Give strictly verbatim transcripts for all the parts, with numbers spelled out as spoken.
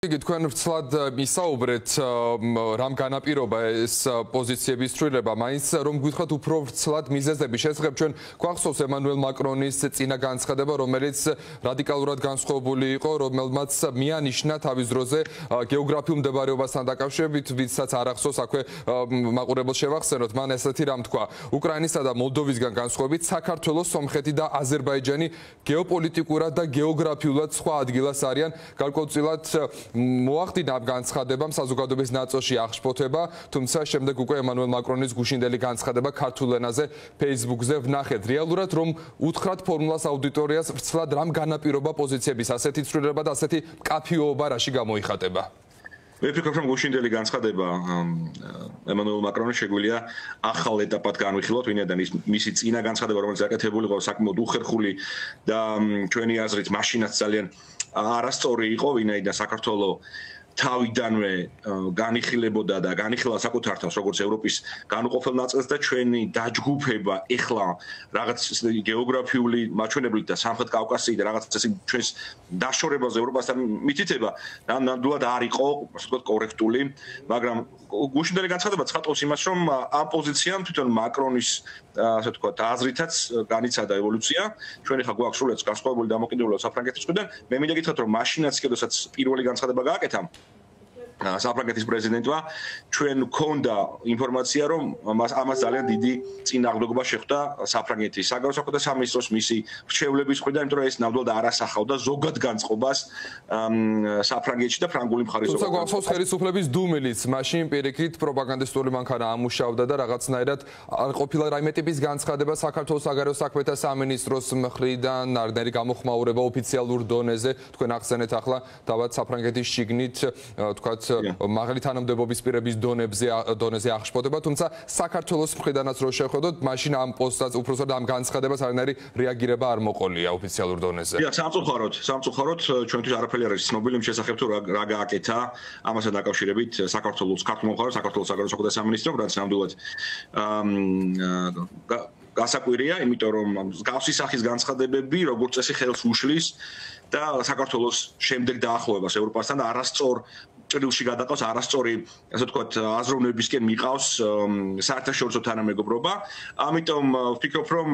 Თქვენ ვცლად მისა უბრეთ რამ განაპირობა ეს პოზიციების ცვლილება მაინც რომ გითხრათ უფრო ვცლად მიზეზები შესახებ ჩვენ გვახსოვს ემანუელ მაკრონის წინა განცხადება რომელიც რადიკალურად განსხვავებული იყო რომელმაც მიანიშნა თავის დროზე გეოგრაფიულ მდებარეობასთან დაკავშირებით ვისაც არ ახსოვს აქვე მაყურებელს შევახსენოთ მან ესეთი რამ თქვა უკრაინისა და მოლდოვისგან განსხვავებით საქართველოს სომხეთი და აზერბაიჯანი გეოპოლიტიკურად და გეოგრაფიულად სხვა ადგილას არიან გარკვეულწილად მოახდინა განცხადებამ საზოგადოების ნაწილში აღშფოთება, თუმცა შემდეგ უკვე ემანუელ მაკრონის გუშინდელი განცხადება ქართულ ენაზე Facebook-ზე ვნახეთ. რეალურად რომ უთხრათ ფორმულას აუდიტორიას ვცლად რამ განაპირობა პოზიციების, ასეთი ცვლილება და ასეთი კაფეობა რაში გამოიხატება. მე ვფიქრობ, რომ გუშინდელი განცხადება ემანუელ მაკრონის შეგვიძლია ახალ ეტაპად განვიხილოთ, ვინაიდან მისი წინა განცხადება, რომელიც აკეთებული იყო საკმაოდ უხერხული და ჩვენი აზრით მაშინაც ძალიან არასწორი იყო, ვინაიდან საქართველოს თავიდანვე განიხილებოდა და განიხილა საკუთარ თავს, როგორც ევროპის განუყოფელ ნაწილს და ჩვენი დაჯგუფება ეხლა რაღაც გეოგრაფიული მაჩვენებლით და სამხრეთ კავკასიიდან და რაღაც ისე ჩვენს დაშორებაზე ევროპასთან მითითება, ნამდვილად არ იყო, ასე ვთქვათ, კორექტული, მაგრამ გუშინდელი განცხადება ცხადავს იმას, რომ ამ პოზიციამ თვითონ მაკრონის, ასე ვთქვათ, აზრითაც განიცადა ევოლუცია. ჩვენ ეხლა გვაქვს სულაც განსხვავებული დამოკიდებულება საფრანგეთის მხრიდან. მე მინდა გითხრათ, რომ მაშინაც კიდევ სადაც პირველი განცხადება გააკეთა საფრანგეთის პრეზიდენტმა ჩვენ გქონდა ინფორმაცია რომ ამას ძალიან დიდი წინააღმდეგობა შეხვდა საფრანგეთის საგარეო და სამინისტროს მისი რჩევლების მხრიდან, იმიტომ რომ ეს ნამდვილად არასახავდა ზოგად განწყობას საფრანგეთში და ფრანგული მხარის ზოგადად. თუმცა გვახსოვს ხელისუფლების დუმილიც, მაშინ პირიქით პროპაგანდისტული მანქანა ამუშავდა და რაღაცნაირად არ ყოფილა რაიმე ტიპის განცხადება საქართველოს საგარეო საქმეთა სამინისტროს მხრიდან, არანაირი გამოხმაურება ოფიციალურ დონეზე. თქვენ ახსენეთ ახლა თავად საფრანგეთის შიგნით თქვათ მაღალი თანამდებობის პირების დონებზე დონეზე აღშფოთება, თუმცა საქართველოს მხრიდანაც რო შევხედოთ, მაშინ ამ პოსტას უფრო სწორედ ამ განცხადებას არანაირი რეაგირება არ მოყოლია ოფიციალურ დონეზე. და სამწუხაროდ, სამწუხაროდ ჩვენთვის არაფერი არ არის ცნობილი შესახებ თუ რა გააკეთა ამასთან დაკავშირებით საქართველოს ქართულ მხარეს, საქართველოს საგარეო საქმეთა სამინისტრომ, რაც ნამდვილად გასაკვირია, იმიტომ რომ მსგავსი სახის განცხადებები როგორც წესი ხელს უშლის და საქართველოს შემდეგ დაახლოებას ევროპასთან არასწორ ჭრილში გადაყავს არასწორი, ასე ვთქვათ, აზროვნებისკენ მიყავს საერთაშორისო თანამეგობრობა. ამიტომ ვფიქრობ, რომ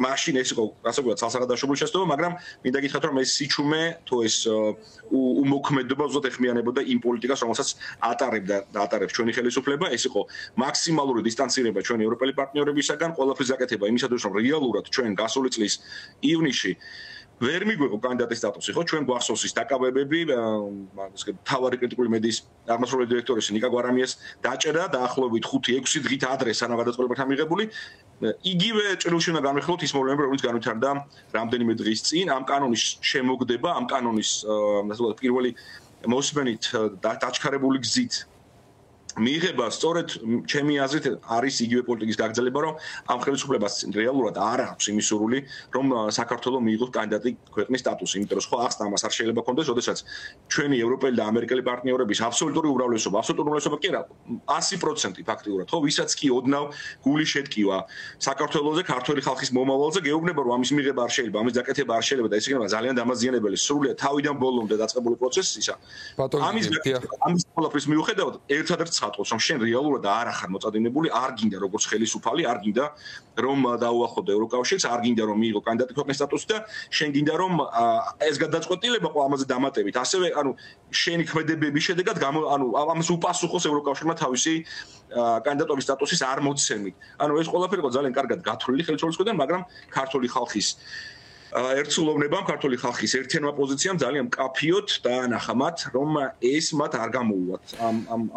მაშინ ეს იყო, ასე ვთქვათ, ძალსაღადაშობული შეცდომა, მაგრამ მინდა გითხრათ, რომ ეს სიჩუმე თუ ეს უმოქმედობა უბრალოდ ეხმიანებოდა იმ პოლიტიკას, რომელსაც ატარებდა და ატარებს ჩვენი ხელისუფლება. ეს იყო მაქსიმალური დისტანცირება ჩვენი ევროპელი პარტნიორებისაგან, ყველაფრის გაკეთება იმისათვის, რომ რეალურად ჩვენ გასული წლის ივნისში ვერ მიგვიღო კანდიდატის სტატუსი, ხო? ჩვენ გვახსოვს ის დაკავებები, მთავარი კრიტიკული მედიის აღმასრულებელი დირექტორის ნიკა გვარამიას დაჭერა დაახლოებით ხუთი ექვსი დღით ადრე სანამ გადაწყვეტილება მიღებული. იგივე ჭრილში უნდა განვიხილოთ ის მოვლენები, რომელიც განვითარდა რამდენიმე დღის წინ. ამ კანონის შემოგდება, ამ კანონის პირველი მოსმენით დაჩქარებული გზით მიიღება სწორედ ჩემი აზრით არის იგივე პოლიტიკის გაგრძელება, რომ ამ ხელისუფლებას რეალურად არ აქვს იმის სურვილი, რომ საქართველოს მიიღოს კანდიდატი ქვეყნის სტატუსი, იმიტომ რომ სხვა ახსნა მას არ შეიძლება კონდეს, შესაძაც ჩვენი ევროპელი და ამერიკელი პარტნიორების აბსოლუტური ურავლესობა, აბსოლუტური ურავლესობა კი არა, ასი პროცენტი ფაქტიურად, ხო, ვისაც კი ოდნავ გული შეტკივა საქართველოზე, ქართული ხალხის მომავალზე, გეუბნება, რომ ამის მიღება არ შეიძლება, ამის დაკეთება არ შეიძლება და ეს იქნება ძალიან დამაზიანებელი, სრულიად თავიდან ბოლომდე დაწყებული პროცესისა. ამის ამის ყველაფრის მიუხედავად, ერთადერთი ატყობს, რომ შენ რეალურად არ ახარ მოწადინებული, არ გინდა როგორც ხელისუფალი, არ გინდა რომ დაუახლოვდე ევროკავშირს, არ გინდა რომ მიიღო კანდიდატი ქვეყნის სტატუსი და შენ გინდა რომ ეს გადაწყვეტილება ყო ამაზე დამატებით. ასევე, ანუ შენი ქმედებების შედეგად, ანუ ამას უპასუხოს ევროკავშირმა თავისი კანდიდატობის სტატუსის არ მოცემით. ანუ ეს ყველაფერი იყო ძალიან კარგად გათვლილი ხელისუფლის მხრიდან, მაგრამ ქართული ხალხის ერთსულოვნებამ, ქართული ხალხის ერთიანმა პოზიციამ ძალიან მკაფიოდ დაანახა მათ, რომ ეს მათ არ გამოუვათ.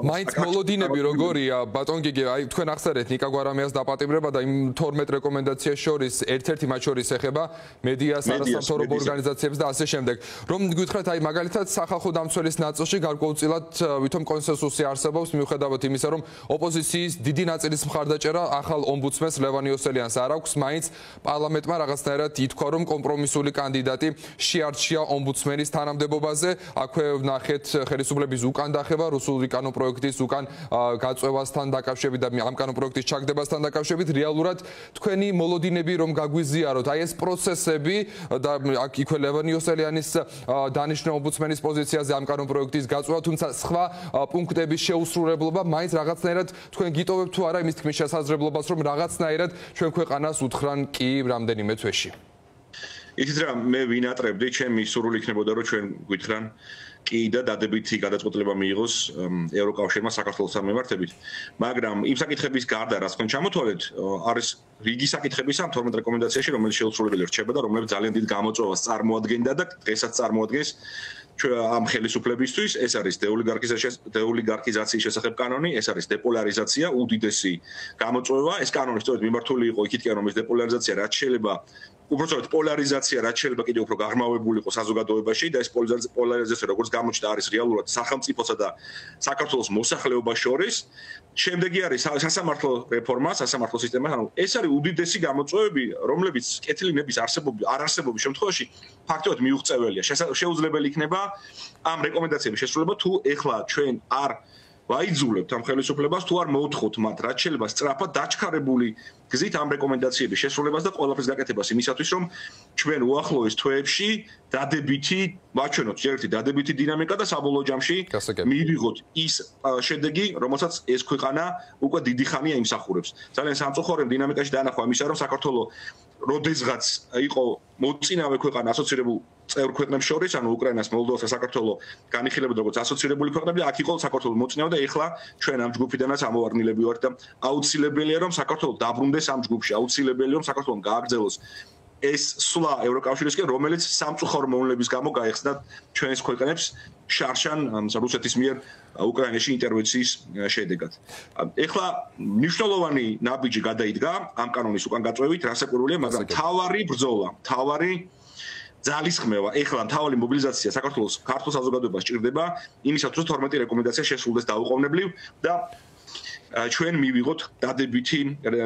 მაინც მოლოდინები როგორია, ბატონ გიგე, აი თქვენ ახსენეთ ნიკა გვარამიას დაპატიმრება და იმ თორმეტ რეკომენდაციას შორის ერთ-ერთი მათ შორის ეხება მედიას, არასამთავრობო ორგანიზაციებს და ასე შემდეგ. რომ გითხრათ, აი მაგალითად სახალხო დამცველის ნაწილში გარკვეულწილად ვითომ კონსენსუსი არსებობს, მიუხედავად იმისა, რომ ოპოზიციის დიდი ნაწილის მხარდაჭერა ახალ ომბუდსმენს ლევან იოსელიანს არ აქვს, მაინც პარლამენტმა რაღაცნაირად ითქვა, რომ კომპრომისული კანდიდატი შეარჩია ომბუდსმენის თანამდებობაზე. Აქვე ვნახეთ ხელისუფლების უკან დახევა რუსული კანონპროექტის უკან გაწევასთან დაკავშირებით და ამ კანონპროექტის ჩაგდებასთან დაკავშირებით რეალურად თქვენი მოლოდინები რომ გაგვიზიაროთ. Აი ეს პროცესები და აქ იქვე ლევანიოსელიანის დანიშნული ომბუდსმენის პოზიციაზე ამ კანონპროექტის გაწევა, თუმცა სხვა პუნქტების შეუსრულებლობა მაინც რაღაცნაირად თქვენ გიტოვებთ თუ არა იმის თქმის შესაძლებლობას რომ რაღაცნაირად ჩვენ ქვეყანას უთხრან კი რამდენიმე თვეში. Ის რა მე ვინატრებდი ჩემი სურვილი იქნებოდა რომ ჩვენ გვითხრან კი და დადებითი გადაწყვეტილება მიიღოს ევროკავშირმა საქართველოსთან მიმართებით მაგრამ იმ საკითხების გარდა რაც თქვენ ჩამოთვალეთ არის რიგი საკითხები სამ თორმეტ რეკომენდაციაში რომელიც შეუსრულებელი რჩება და რომლებიც ძალიან დიდ გამოწვევას წარმოადგენდა და დღესაც წარმოადგენს ამ ხელისუფლებისთვის ეს არის დეოლიგარქიზაციის შესახებ კანონი, ეს არის დეპოლარიზაცია, უდიდესი გამოწვევა, ეს კანონი სწორედ მიმართული იყო იქითკენ რომ ეს დეპოლარიზაცია რაც შეიძლება უფრო სწორედ პოლარიზაცია რაც შეიძლება კიდევ უფრო გაღრმავებული იყოს საზოგადოებაში და ეს პოლარიზაცია როგორც გამოჩნდა არის რეალურად სახელმწიფოსა და საქართველოს მოსახლეობას შორის. Შემდეგი არის სასამართლო რეფორმა, სასამართლო სისტემა, ანუ ეს არის უდიდესი გამოწვევები, რომლებიც კეთილინების არსებობის არარსებობის შემთხვევაში ფაქტობრივად მიუღწეველია. Შეუძლებელი იქნება ამ რეკომენდაციების შესრულება თუ ეხლა ჩვენ არ ვაიძულებთ ამ ხელისუფლებას თუ არ მოუთხოვთ მათ რაც შეიძლება სწრაფად დაჩქარებული გზით ამ რეკომენდაციების შესრულებას და ყველაფრის გაკეთებას იმისათვის რომ ჩვენ უახლოეს თვეებში დადებითი ვაჩვენოთ ერთი დადებითი დინამიკა და საბოლოო ჯამში მივიღოთ ის შედეგი რომელსაც ეს ქვეყანა უკვე დიდი ხანია იმსახურებს ძალიან სამწუხაროდ დინამიკაში დაანახვა იმისა რომ საქართველოს როდესღაც იყო მოწინავე ქვეყანა ასოცირებულ წევრ ქვეყნებს შორის, ანუ უკრაინას, მოლდოვას და საქართველოს განიხილებოდა როგორც ასოცირებული ქვეყნები, აქ იყო საქართველოს მოწინავე და ეხლა ჩვენ ამ ჯგუფიდანაც ამოვარნილები ვართ და აუცილებელია რომ საქართველოს დაბრუნდეს ამ ჯგუფში, აუცილებელია რომ საქართველოს გააგრძელოს ეს სვლა ევროკავშირისკენ, რომელიც სამწუხარო მოვლენების გამო გაიხსნა ჩვენს ქვეყნებს შარშან რუსეთის მიერ უკრაინაში ინტერვენციის შედეგად. Ეხლა მნიშვნელოვანი ნაბიჯი გადაიდგა ამ კანონის უკან გაწევით, რასაკვირველია, მაგრამ თავარი ბრძოლა, თავარი ძალისხმევა, ეხლა მთავარი მობილიზაცია საქართველოს ქართულ საზოგადოებას ჭირდება, იმისაც რომ თორმეტი რეკომენდაცია შესრულდეს დაუყოვნებლივ და ჩვენ მივიღოთ დადებითი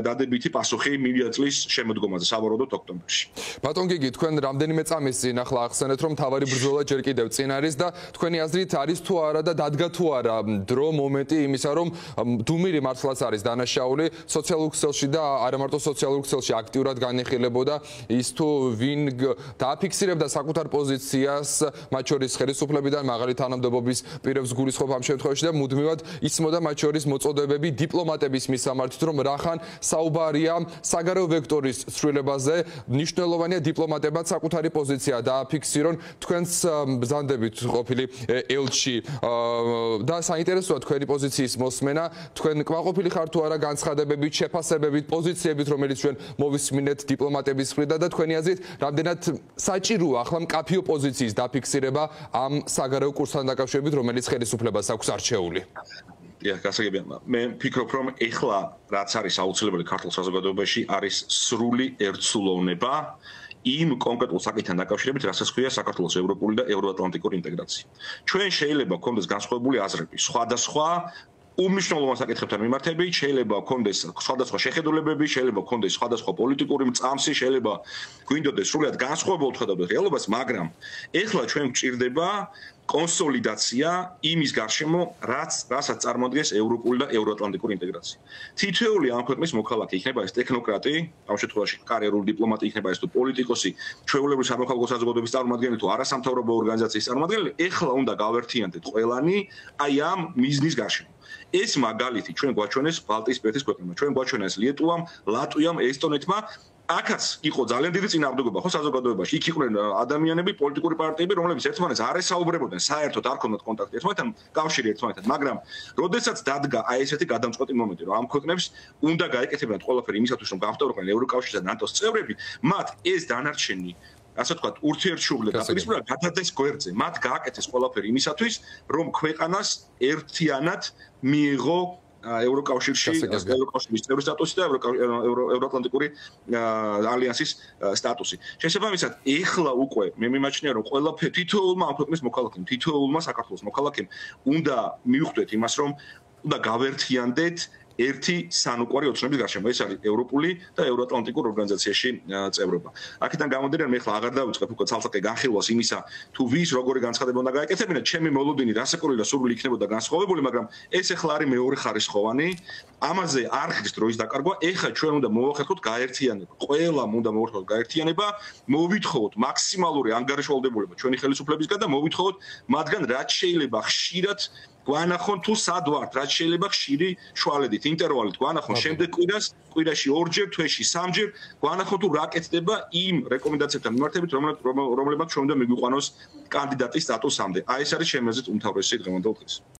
დადებითი პასუხი მივაწლის შემოდგომაზე სავარაუდოდ ოქტომბერში. Ბატონ გიგი, თქვენ რამდენიმე წამის წინ ახლა ახსენეთ, რომ თავარი ბრძოლა ჯერ კიდევ წინ არის და თქვენი აზრით არის თუ არა და დადგა თუ არა დრო მომენტი იმისა, რომ დუმირი მართლაც არის დანაშაული სოციალურ ქსელში და არა მარტო სოციალურ ქსელში აქტიურად განიხილებოდა ის თუ ვინ დააფიქსირებდა საკუთარ პოზიციას, მათ შორის ხელისუფლებიდან მაღალი თანამდებობის პირებს გულისხმობ ამ შემთხვევაში და მუდმივად ისმოდა მათ შორის მოწოდებები დიპლომატების მისამართით რომ რახან საუბარია საგარეო ვექტორის ცვლილებაზე მნიშვნელოვანია დიპლომატებად საკუთარი პოზიცია დააფიქსირონ თქვენს ბრძანდებით ყოფილი ელჩი და საინტერესოა თქვენი პოზიციის მოსმენა თქვენ კმაყოფილი ხართ თუ არა განცხადებებით შეფასებებით პოზიციებით რომელიც ჩვენ მოვისმინეთ დიპლომატების მხრიდან და თქვენი აზრით რამდენად საჭიროა ახლა მკაფიო პოზიციის დაფიქსირება ამ საგარეო კურსთან დაკავშირებით რომელიც ხელისუფლებას აქვს არჩეული Ja, გასაგებია. მე ვფიქრობ, რომ ეხლა რაც არის აუცილებელი ქართულ საზოგადოებაში არის სრული ერთსულოვნება იმ კონკრეტულ საკითხთან დაკავშირებით, რასაც ქვია საქართველოს ევროპული და ევროატლანტიკური ინტეგრაცია. ჩვენ შეიძლება გქონდეს განსხვავებული აზრები, სხვადასხვა უმნიშვნელოვან საკითხებთან მიმართებით, შეიძლება გქონდეს სხვადასხვა შეხედულებები, შეიძლება გქონდეს სხვადასხვა პოლიტიკური მწამსი, შეიძლება გვინდოდეს სრულად განსხვავებულ ხედავდეთ რეალობას, მაგრამ ეხლა ჩვენ გვჭირდება კონსოლიდაცია იმის გარშემო, რაც რასაც წარმოადგენს ევროპული და ევროატლანტიკური ინტეგრაცია. Თითოეული ამ ქვეყნის მოქალაქე იქნება ეს ტექნოკრატი, ამ შემთხვევაში კარიერული დიპლომატი იქნება ეს თუ პოლიტიკოსი, ჩვეულებრივი სამოქალაქო საზოგადოების წარმომადგენელი თუ არასამთავრობო ორგანიზაციის წარმომადგენელი, ეხლა უნდა გავერთიანდეთ ყველანი აი ამ მიზნის გარშემო. Ეს მაგალითი ჩვენ გვაჩვენეს ბალტიისპირეთის ქვეყნებმა, ჩვენ გვაჩვენეს ლიეტუამ, ლატვიამ, ესტონეთმა. Აქაც იყო ძალიან დიდი წინააღმდეგობა ხო საზოგადოებაში. იქ იყვნენ ადამიანები, პოლიტიკური პარტიები, რომლებიც ერთმანეთს არ ესაუბრებოდნენ, საერთოდ არ ქონდათ კონტაქტი ერთმანეთთან, კავშირი ერთმანეთთან, მაგრამ როდესაც დადგა აი ესეთი გადამწყვეტი მომენტი, რომ ამ ქვეყნებს უნდა გაეკეთებინათ ყველაფერი იმისათვის, რომ გამხდარიყონ ევროკავშირისა და ნატოს წევრები, მათ ეს დანარჩენი ასე თქვა, ურთიერთშუბლე დაპირისპირა, გადადეს გვერდზე. მათ გააკეთეს ყველაფერი იმისათვის, რომ ქვეყანას ერთიანად მიიღო ევროკავშირში, ევროკავშირის წევრის სტატუსი და ევროატლანტიკური ალიანსის სტატუსი. შესაბამისად, ეხლა უკვე მე მიმაჩნია, რომ ყველაფერი თითოეულმა ამ ქვეყნის მოქალაქემ, თითოეულმა საქართველოს მოქალაქემ უნდა მივხვდეთ იმას, რომ უნდა გავერთიანდეთ ერთი სანუკვარი ოცნების გარშემო ეს არის ევროპული და ევროატლანტიკურ ორგანიზაციაში წევრობა. Აქედან გამომდინარე მე ხლა აღარ დავიწყებ უკვე ცალსახე განხილვას იმისა, თუ ვის როგორი განცხადება უნდა გააკეთებინა, ჩემი მოლოდინი რასაკურილა სურვილი იქნებოდა განსხვავებული, მაგრამ ეს ახლა არის მეორე ხარისხოვანი. Ამაზე არ ხდის დროის დაკარგვა, ეხა ჩვენ უნდა მოვახერხოთ გაერთიანება. Ყველამ უნდა მოვახერხოთ გაერთიანება, მოვითხოთ მაქსიმალური ანგარიშვალდებულება ჩვენი ხელისუფლებისგან და მოვითხოთ მათგან რაც შეიძლება ხშირად გვანახონ თუ სად ვართ, რაც შეიძლება ხშირი შვალედით, ინტერვალით გვანახონ შემდეგ კვირას, კვირაში ორჯერ, თვეში სამჯერ, გვანახონ თუ რა კეთდება იმ რეკომენდაციებთან მიმართებით, რომლებმაც ჩვენ უნდა მიგვიყვანოს კანდიდატის სტატუსამდე. Აი ეს არის ჩემი აზრით უმთავრესი დღევანდელი დღის.